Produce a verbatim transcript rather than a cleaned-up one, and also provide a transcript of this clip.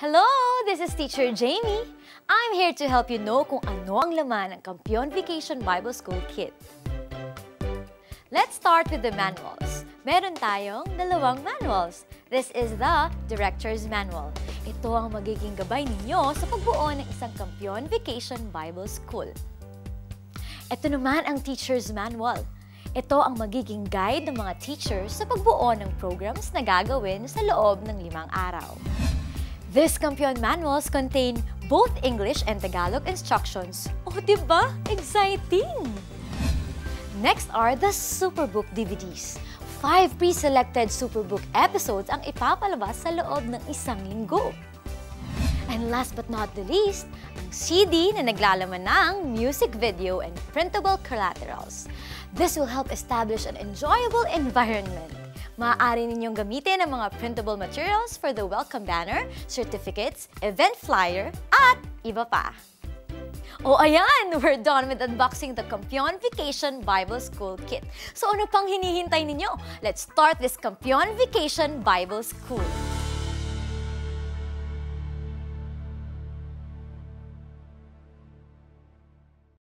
Hello! This is Teacher Jamie. I'm here to help you know kung ano ang laman ng KampEON Vacation Bible School Kit. Let's start with the manuals. Meron tayong dalawang manuals. This is the Director's Manual. Ito ang magiging gabay ninyo sa pagbuo ng isang KampEON Vacation Bible School. Ito naman ang Teacher's Manual. Ito ang magiging guide ng mga teachers sa pagbuo ng programs na gagawin sa loob ng limang araw. These KampEON manuals contain both English and Tagalog instructions. Oh, diba? Exciting! Next are the Superbook D V Ds. Five pre-selected Superbook episodes ang ipapalabas sa loob ng isang linggo. And last but not the least, ang C D na naglalaman ng music video and printable collaterals. This will help establish an enjoyable environment. Maaari ninyong gamitin ang mga printable materials for the welcome banner, certificates, event flyer, at iba pa. O ayan! We're done with unboxing the KampEON Vacation Bible School Kit. So ano pang hinihintay ninyo? Let's start this KampEON Vacation Bible School.